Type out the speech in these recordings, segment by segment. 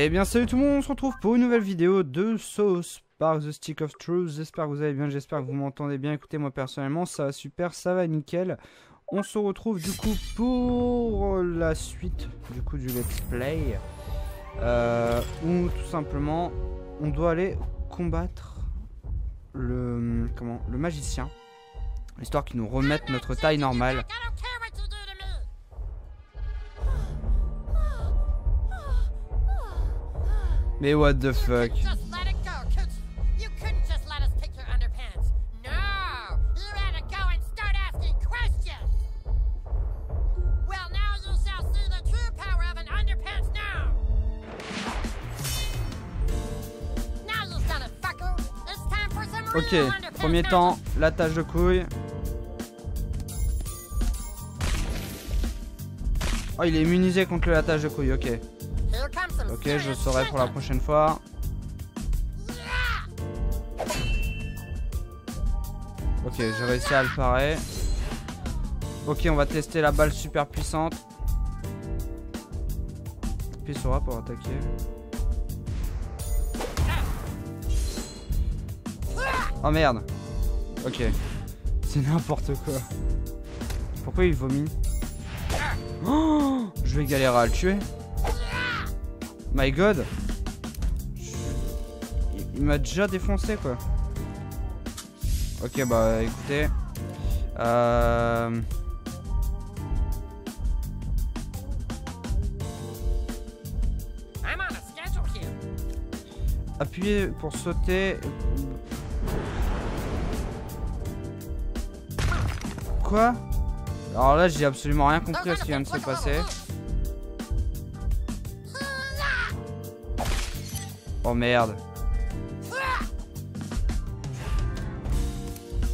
Eh bien salut tout le monde, on se retrouve pour une nouvelle vidéo de South Park The Stick of Truth. J'espère que vous allez bien, j'espère que vous m'entendez bien. Écoutez, moi personnellement ça va super, ça va nickel. On se retrouve du coup pour la suite du coup du let's play où tout simplement on doit aller combattre le magicien, histoire qu'il nous remette notre taille normale. Mais what the fuck? Ok, premier temps, la tâche de couille. Oh, il est immunisé contre la tâche de couille, ok. Ok, je saurai pour la prochaine fois. Ok, j'ai réussi à le parer. Ok, on va tester la balle super puissante. Puis il saura pour attaquer. Oh merde. Ok. C'est n'importe quoi. Pourquoi il vomit? Oh, je vais galérer à le tuer. My god, il m'a déjà défoncé quoi. Ok, bah écoutez, appuyez pour sauter. Quoi? Alors là j'ai absolument rien compris à ce qui vient de se passer. Oh merde.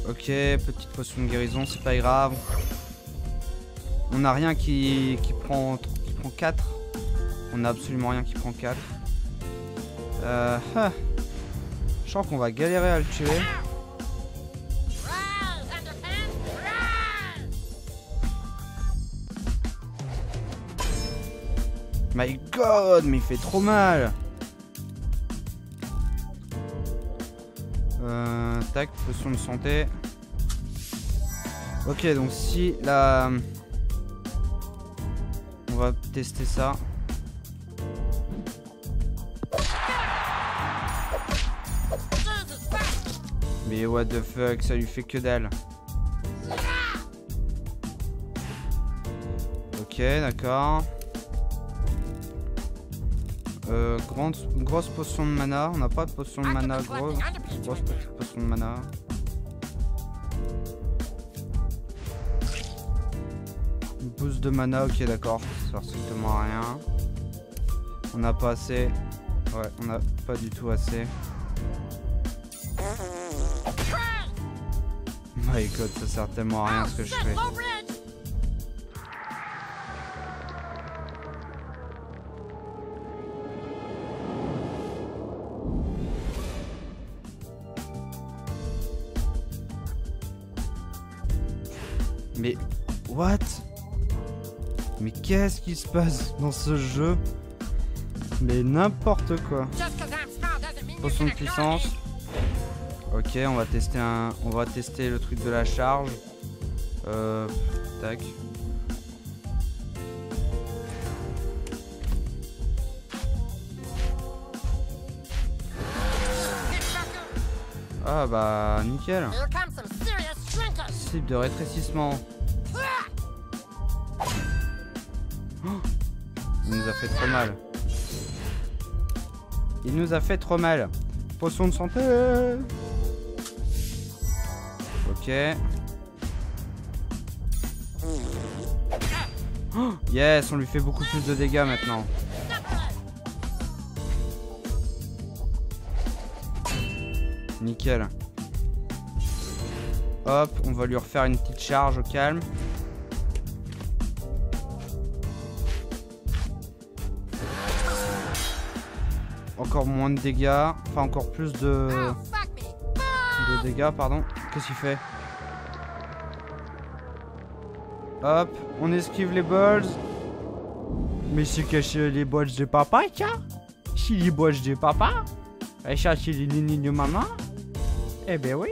Ok, petite potion de guérison, c'est pas grave. On n'a rien qui prend 4. On n'a absolument rien qui prend 4. Je crois qu'on va galérer à le tuer. My god, mais il fait trop mal. Tac, potion de santé. Ok, donc si la... On va tester ça. Mais what the fuck, ça lui fait que dalle. Ok, d'accord. Grosse potion de mana, on n'a pas de potion de mana, grosse petite potion de mana. Une boost de mana, ok d'accord, ça sert strictement à rien. On n'a pas assez, ouais, on n'a pas du tout assez. My god, ça sert tellement à rien ce que je fais. Mais what? Mais qu'est-ce qui se passe dans ce jeu? Mais n'importe quoi. Potion de puissance. Ok, on va tester le truc de la charge. Tac. Ah bah nickel. Cible de rétrécissement. Il nous a fait trop mal. Il nous a fait trop mal. Potion de santé. Ok. Yes, on lui fait beaucoup plus de dégâts maintenant. Nickel. Hop, on va lui refaire une petite charge au calme. Encore moins de dégâts, enfin encore plus de dégâts, pardon. Qu'est-ce qu'il fait? Hop, on esquive les balles. Mais c'est caché les balles de papa, tiens. chercher les boches de papa, elle cherche les nénés de maman. Eh ben oui.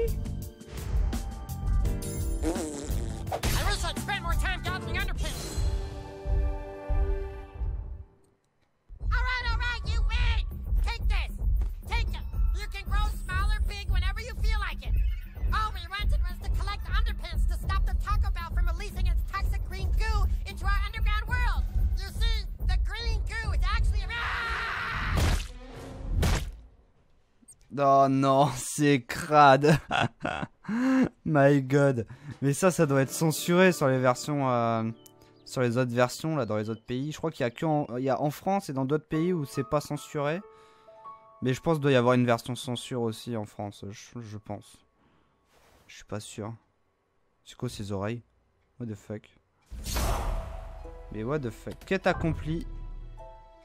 Oh non, c'est crade. My god. Mais ça doit être censuré sur les versions... sur les autres versions, là, dans les autres pays. Je crois qu'il y a que en France et dans d'autres pays où c'est pas censuré. Mais je pense qu'il doit y avoir une version censure aussi en France. Je pense. Je suis pas sûr. C'est quoi ces oreilles? What the fuck? Mais what the fuck? Quête accomplie.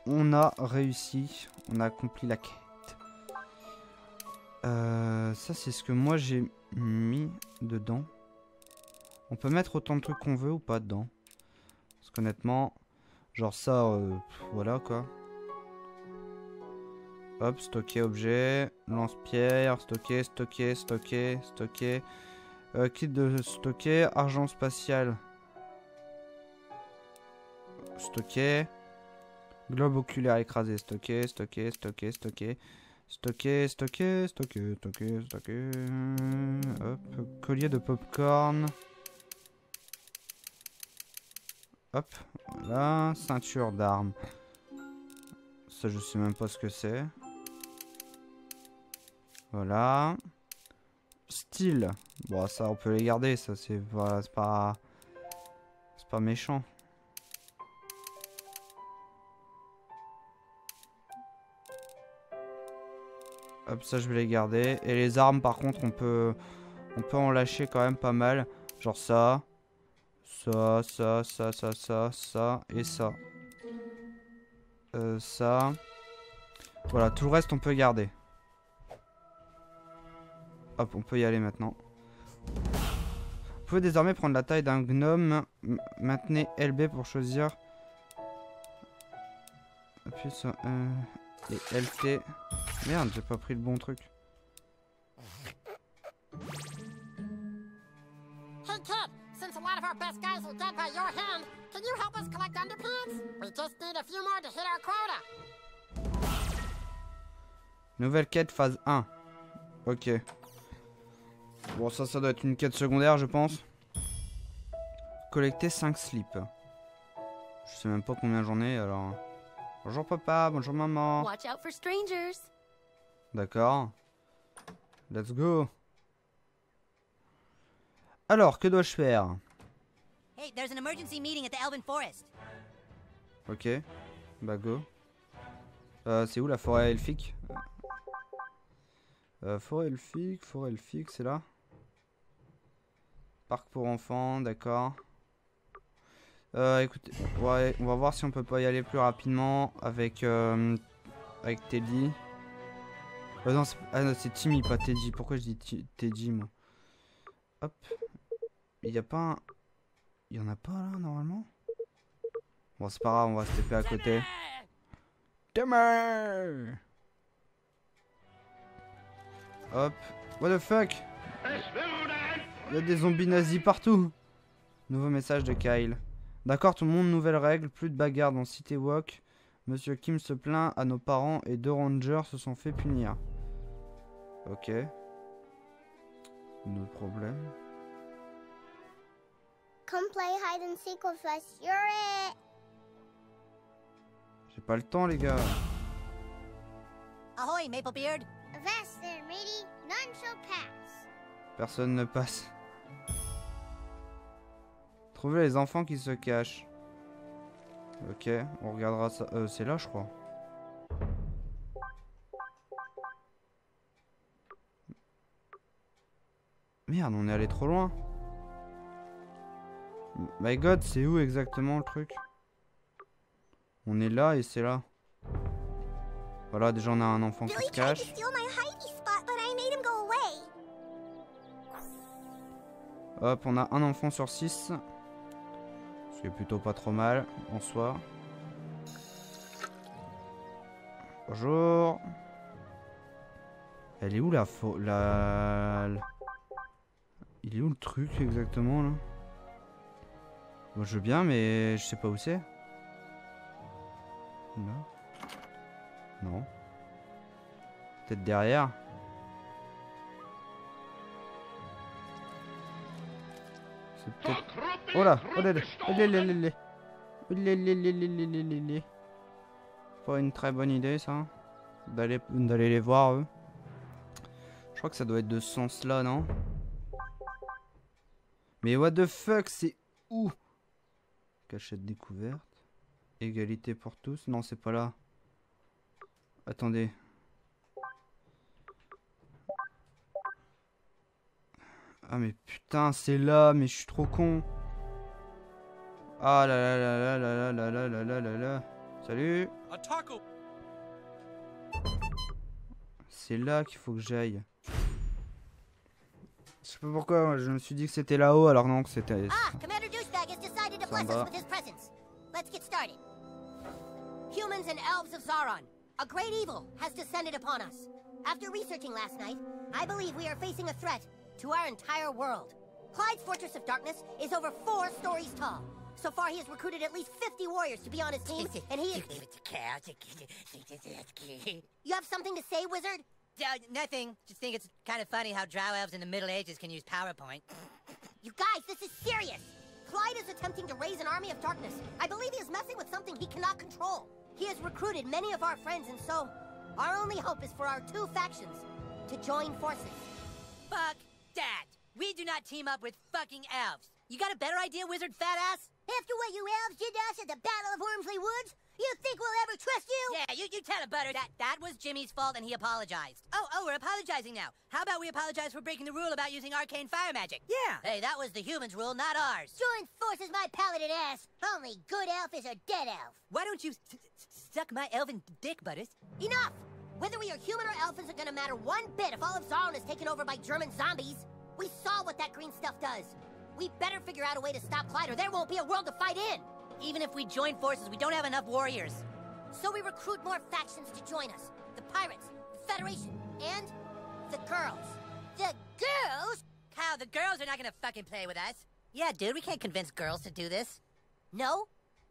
On a réussi. On a accompli la quête. Ça c'est ce que moi j'ai mis dedans. On peut mettre autant de trucs qu'on veut ou pas dedans. Parce qu'honnêtement, genre ça, voilà quoi. Hop, stocker objet, lance-pierre, stocker. Kit de stocker, argent spatial. Stocker. Globe oculaire écrasé, stocker. Stocker. Hop, collier de popcorn. Hop, voilà, ceinture d'armes. Ça, je sais même pas ce que c'est. Voilà. Style. Bon, ça, on peut les garder, ça, c'est voilà, c'est pas méchant. Hop, ça je vais les garder. Et les armes par contre on peut en lâcher quand même pas mal. Genre ça. Ça et ça. Ça. Voilà, tout le reste on peut garder. Hop, on peut y aller maintenant. Vous pouvez désormais prendre la taille d'un gnome. Maintenez LB pour choisir. Appuyez sur... Et LT. Merde, j'ai pas pris le bon truc. Hey kid, since a lot of our best guys are dead by your hand, can you help us collect underpants? We just need a few more to hit our quota. Nouvelle quête phase 1. Ok. Bon, ça doit être une quête secondaire, je pense. Collecter 5 slips. Je sais même pas combien j'en ai alors. Bonjour papa, bonjour maman. Watch out for strangers. D'accord. Let's go. Alors, que dois-je faire? Hey, there's an emergency meeting at the Elven Forest. Ok. Bah go. C'est où la forêt elfique? Forêt elfique, c'est là. Parc pour enfants, d'accord. Écoutez, ouais, on va voir si on peut pas y aller plus rapidement avec, avec Teddy. Non, c'est Timmy, pas Teddy. Pourquoi je dis Teddy, moi? Hop. Il y a pas un... Il y en a pas, là, normalement? Bon, c'est pas grave, on va se taper à côté. Timmy! Hop. What the fuck? Il y a des zombies nazis partout. Nouveau message de Kyle. D'accord tout le monde, nouvelle règle, plus de bagarre dans City Walk. Monsieur Kim se plaint à nos parents et 2 rangers se sont fait punir. Ok. No problème. Come play hide and seek with us, you're it. J'ai pas le temps les gars. Ahoy Maplebeard. Avast there, matey, none shall pass. Personne ne passe. Trouver les enfants qui se cachent. Ok, on regardera ça. C'est là, je crois. Merde, on est allé trop loin. My god, c'est où exactement le truc? On est là et c'est là. Voilà, déjà on a un enfant qui se cache. Hop, on a un enfant sur 6. Ce qui est plutôt pas trop mal en soi. Bonjour. Elle est où Il est où le truc exactement là? Moi je veux bien mais je sais pas où c'est. Non. Non. Peut-être derrière. C'est peut-être... Oh là, oh là là, oh là là là là. Oh là là là là là là. Pas une très bonne idée ça. D'aller les voir eux. Je crois que ça doit être de ce sens là, non? Mais what the fuck, c'est où? Cachette découverte. Égalité pour tous. Non, c'est pas là. Attendez. Ah mais putain, c'est là, mais je suis trop con. Ah là là là là là là là là là là là. Salut. C'est là qu'il faut que j'aille. Je sais pas pourquoi, je me suis dit que c'était là-haut, alors non, que c'était... Ah, Commander Douchebag has decided to bless us with his presence. Let's get started. Humans and elves of Zaron, a great evil has descended upon us. After researching last night, I believe we are facing a threat to our entire world. Clyde's Fortress of Darkness is over 4 stories tall. So far, he has recruited at least 50 warriors to be on his team, and he is... You have something to say, wizard? Nothing. Just think it's kind of funny how drow elves in the Middle Ages can use PowerPoint. You guys, this is serious. Clyde is attempting to raise an army of darkness. I believe he is messing with something he cannot control. He has recruited many of our friends, and so our only hope is for our 2 factions to join forces. Fuck that. We do not team up with fucking elves. You got a better idea, wizard fat ass? After what you elves did to us at the Battle of Wormsley Woods, you think we'll ever trust you? Yeah, you tell it, Butter. That was Jimmy's fault and he apologized. Oh, we're apologizing now. How about we apologize for breaking the rule about using arcane fire magic? Yeah. Hey, that was the humans' rule, not ours. Join forces, my paladin ass. Only good elf is a dead elf. Why don't you suck my elven dick, Butters? Enough! Whether we are human or elf isn't gonna matter one bit if all of Zaron is taken over by German zombies. We saw what that green stuff does. We better figure out a way to stop Clyde or there won't be a world to fight in! Even if we join forces, we don't have enough warriors. So we recruit more factions to join us. The Pirates, the Federation, and the girls. The girls? Kyle, the girls are not gonna fucking play with us. Yeah, dude, we can't convince girls to do this. No,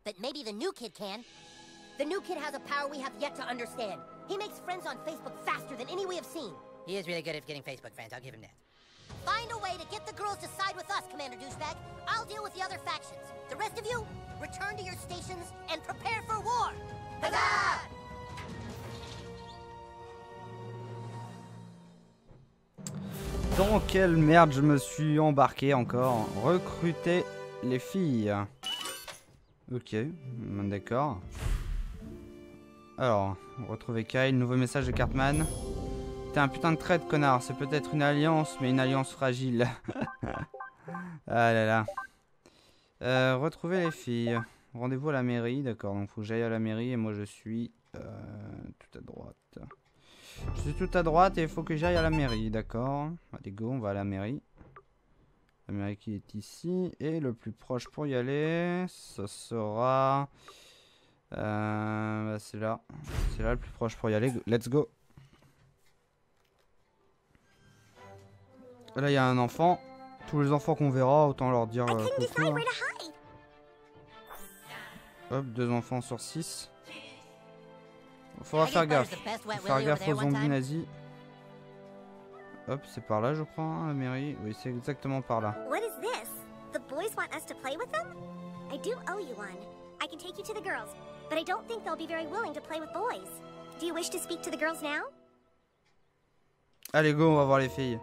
but maybe the new kid can. The new kid has a power we have yet to understand. He makes friends on Facebook faster than any we have seen. He is really good at getting Facebook friends, I'll give him that. Find a way to get the girls to side with us, Commander Douchebag. I'll deal with the other factions. The rest of you, return to your stations and prepare for war. Huzzah! Dans quelle merde je me suis embarqué encore? Recruter les filles. Ok, d'accord. Alors, retrouver Kyle, nouveau message de Cartman. C'est un putain de traître, connard. C'est peut-être une alliance, mais une alliance fragile. Ah là là. Retrouver les filles. Rendez-vous à la mairie, d'accord. Donc faut que j'aille à la mairie et moi je suis tout à droite. Je suis tout à droite et il faut que j'aille à la mairie, d'accord. Allez go, on va à la mairie. La mairie qui est ici et le plus proche pour y aller, ce sera... bah, c'est là. C'est là le plus proche pour y aller. Let's go. Là, il y a un enfant. Tous les enfants qu'on verra, autant leur dire coucou, hein. Hop, 2 enfants sur 6. Faudra faire gaffe. Faire gaffe aux zombies nazis. Hop, c'est par là, je crois, hein, la mairie. Oui, c'est exactement par là. Allez, go, on va voir les filles.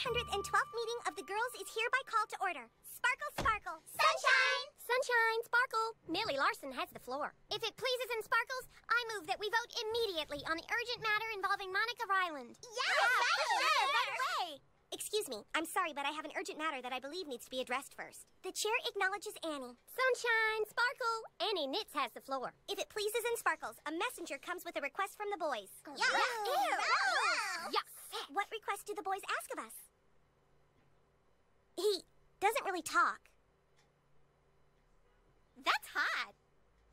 The 412th meeting of the girls is hereby called to order. Sparkle, sparkle, sunshine! Sunshine, sparkle. Millie Larson has the floor. If it pleases and sparkles, I move that we vote immediately on the urgent matter involving Monica Ryland. Yes! Right away! Excuse me, I'm sorry, but I have an urgent matter that I believe needs to be addressed first. The chair acknowledges Annie. Sunshine, sparkle. Annie Nitz has the floor. If it pleases and sparkles, a messenger comes with a request from the boys. Yes! What request do the boys ask of us? He doesn't really talk. That's hot.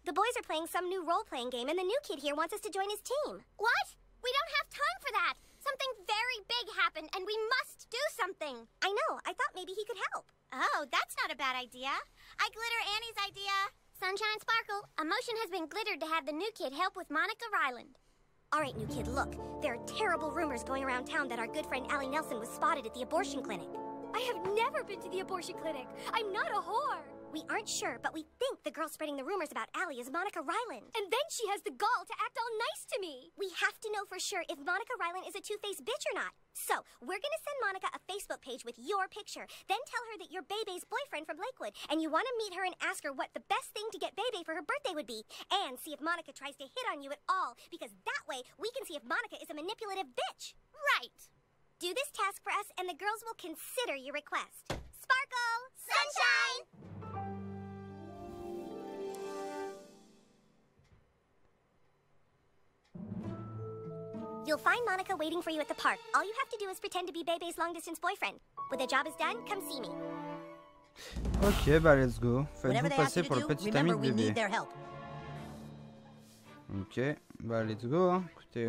The boys are playing some new role-playing game, and the new kid here wants us to join his team. What? We don't have time for that. Something very big happened, and we must do something. I know. I thought maybe he could help. Oh, that's not a bad idea. I glitter Annie's idea. Sunshine Sparkle, a motion has been glittered to have the new kid help with Monica Ryland. All right, new kid, look. There are terrible rumors going around town that our good friend Allie Nelson was spotted at the abortion clinic. I have never been to the abortion clinic. I'm not a whore. We aren't sure, but we think the girl spreading the rumors about Allie is Monica Ryland. And then she has the gall to act all nice to me. We have to know for sure if Monica Ryland is a two-faced bitch or not. So, we're gonna send Monica a Facebook page with your picture, then tell her that you're Bebe's boyfriend from Lakewood, and you want to meet her and ask her what the best thing to get Bebe for her birthday would be, and see if Monica tries to hit on you at all, because that way we can see if Monica is a manipulative bitch. Right. Do this task for us, and the girls will consider your request. Sparkle! Sunshine! You'll find Monica waiting for you at the park. All you have to do is pretend to be Bebe's long-distance boyfriend. When the job is done, come see me. Ok, bah let's go. Faites-vous passer pour le petit ami de Bebe. Ok, bah let's go. Hein. Écoutez,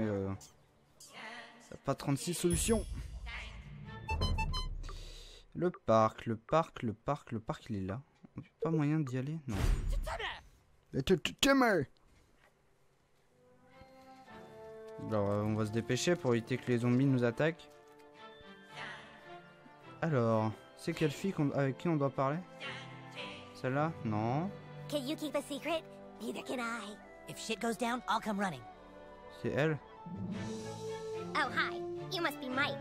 pas 36 solutions. Le parc, il est là. On n'a pas moyen d'y aller, non. Alors, on va se dépêcher pour éviter que les zombies nous attaquent. Alors, c'est quelle fille avec qui on doit parler? Celle-là? Non. C'est elle? Oh, hi. You must be Mike.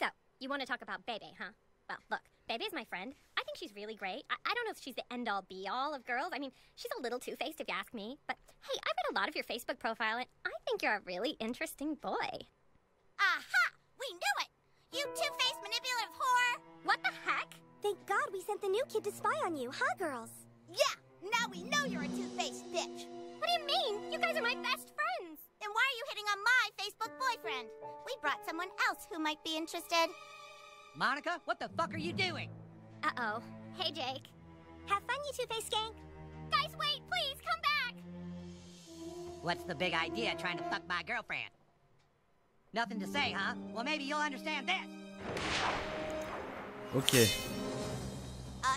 So, you want to talk about Bebe, huh? Well, look, Bebe's my friend. I think she's really great. I don't know if she's the end-all be-all of girls. I mean, she's a little two-faced if you ask me. But, hey, I read a lot of your Facebook profile, and I think you're a really interesting boy. Aha! We knew it! You two-faced manipulative whore! What the heck? Thank God we sent the new kid to spy on you, huh, girls? Yeah! Now we know you're a two-faced bitch! What do you mean? You guys are my best friends! Then why are you hitting on my Facebook boyfriend? We brought someone else who might be interested. Monica, what the fuck are you doing? Uh-oh. Hey, Jake. Have fun, you two-faced gang. Guys, wait, please, come back! What's the big idea trying to fuck my girlfriend? Nothing to say, huh? Well, maybe you'll understand this. Okay.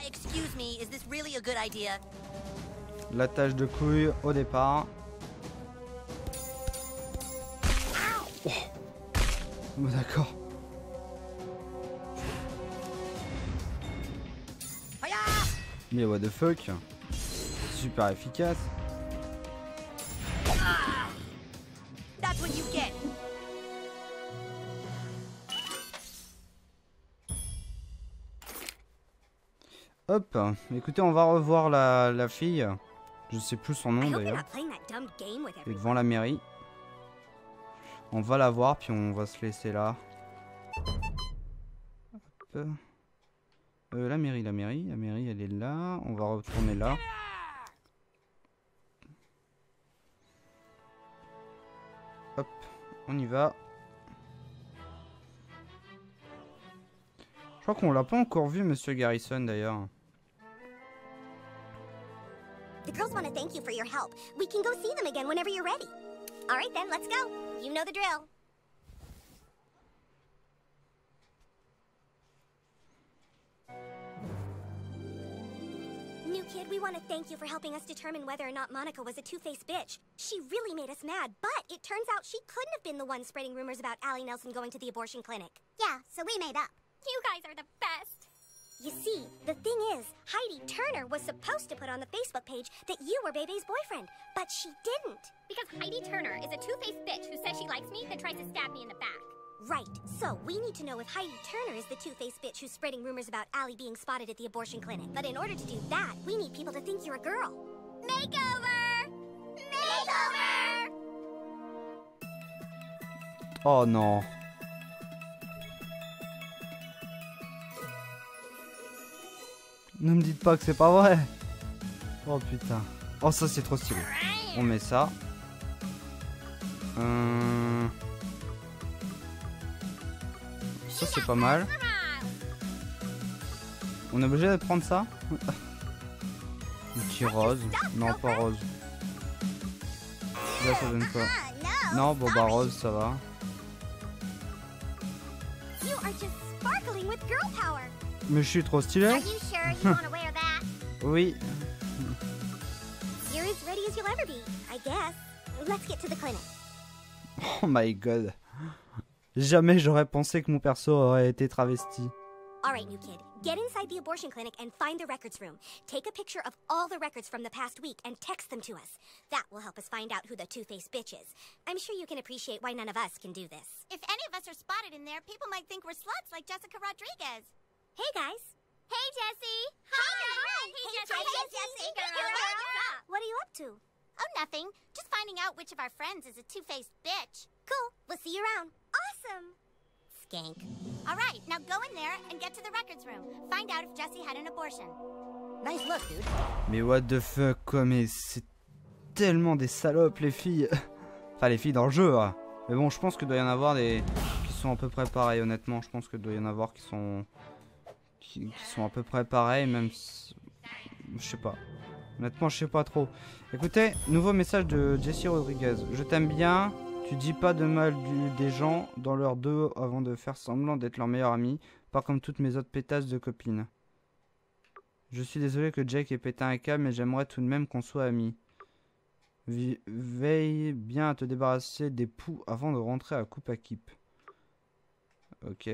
Excuse me, is this really a good idea? La tâche de couille au départ. Oh. Bon, d'accord. Mais what the fuck, super efficace. That's what you get. Hop, écoutez, on va revoir la fille. Je sais plus son nom d'ailleurs. Et devant la mairie. On va la voir puis on va se laisser là. Hop. La mairie, elle est là. On va retourner là. Hop, on y va. Je crois qu'on l'a pas encore vu, Monsieur Garrison, d'ailleurs. The girls want to thank you for your help. We can go see them again whenever you're ready. All right then, let's go. You know the drill. New kid, we want to thank you for helping us determine whether or not Monica was a two-faced bitch. She really made us mad, but it turns out she couldn't have been the one spreading rumors about Allie Nelson going to the abortion clinic. Yeah, so we made up. You guys are the best. You see, the thing is, Heidi Turner was supposed to put on the Facebook page that you were Bebe's boyfriend, but she didn't. Because Heidi Turner is a two-faced bitch who says she likes me, then tries to stab me in the back. Right, so we need to know if Heidi Turner is the two-faced bitch who's spreading rumors about Allie being spotted at the abortion clinic. But in order to do that, we need people to think you're a girl. Makeover! Makeover! Oh no. Ne me dites pas que c'est pas vrai. Oh putain. Oh ça c'est trop stylé. On met ça. Ça c'est pas mal. On est obligé de prendre ça. Un petit rose. Non, pas rose. Là, ça donne quoi? Non, bon, bah rose, ça va. Mais je suis trop stylé. Oui. Oh my god. Jamais j'aurais pensé que mon perso aurait été travesti. Alright, new kid. Get inside the abortion clinic and find the records room. Take a picture of all the records from the past week and text them to us. That will help us find out who the two-faced bitch is. I'm sure you can appreciate why none of us can do this. If any of us are spotted in there, people might think we're sluts like Jessica Rodriguez. Hey guys. Hey Jessie. Hi. Hey Jessie. What are you up to? Oh, nothing. Just finding out which of our friends is a two-faced bitch. Cool. We'll see you around. Awesome. Skank. All right, now go in there and get to the records room. Find out if Jessie had an abortion. Nice look, dude. Mais what the fuck, quoi, mais c'est tellement des salopes, les filles. Enfin, les filles dans le jeu, hein. Mais bon, je pense que doit y en avoir des qui sont à peu près pareils, honnêtement. Je pense que doit y en avoir qui sont à peu près pareils, même si... Je sais pas. Honnêtement, je sais pas trop. Écoutez, nouveau message de Jessie Rodriguez. Je t'aime bien, tu dis pas de mal des gens dans leur dos avant de faire semblant d'être leur meilleur ami, pas comme toutes mes autres pétasses de copines. Je suis désolé que Jake ait pété un câble, mais j'aimerais tout de même qu'on soit amis. Veille bien à te débarrasser des poux avant de rentrer à coupe à kip. Ok.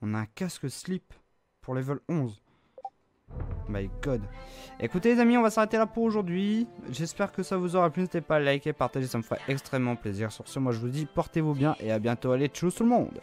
On a un casque slip pour level 11. My god. Écoutez les amis, on va s'arrêter là pour aujourd'hui. J'espère que ça vous aura plu. N'hésitez pas à liker, partager, ça me ferait extrêmement plaisir. Sur ce, moi je vous dis portez-vous bien et à bientôt. Allez, tchuss tout le monde.